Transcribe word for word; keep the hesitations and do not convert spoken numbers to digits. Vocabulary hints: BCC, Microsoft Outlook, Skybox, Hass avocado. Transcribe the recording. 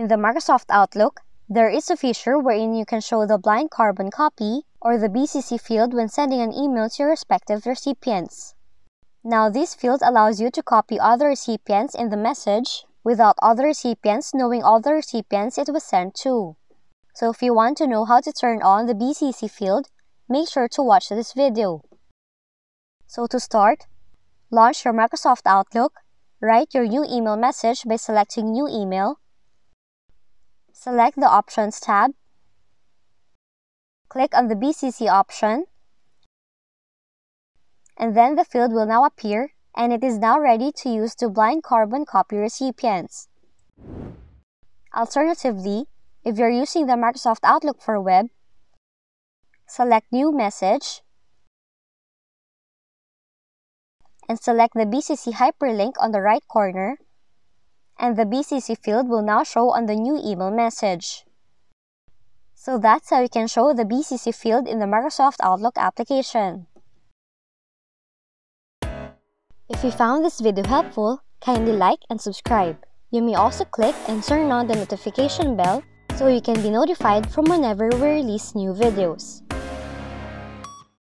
In the Microsoft Outlook, there is a feature wherein you can show the blind carbon copy or the B C C field when sending an email to your respective recipients. Now, this field allows you to copy other recipients in the message without other recipients knowing all the recipients it was sent to. So if you want to know how to turn on the B C C field, make sure to watch this video. So to start, launch your Microsoft Outlook, write your new email message by selecting New Email, select the Options tab, click on the B C C option, and then the field will now appear, and it is now ready to use to blind carbon copy recipients. Alternatively, if you're using the Microsoft Outlook for Web, select New Message, and select the B C C hyperlink on the right corner, and the B C C field will now show on the new email message. So that's how you can show the B C C field in the Microsoft Outlook application. If you found this video helpful, kindly like and subscribe. You may also click and turn on the notification bell so you can be notified from whenever we release new videos.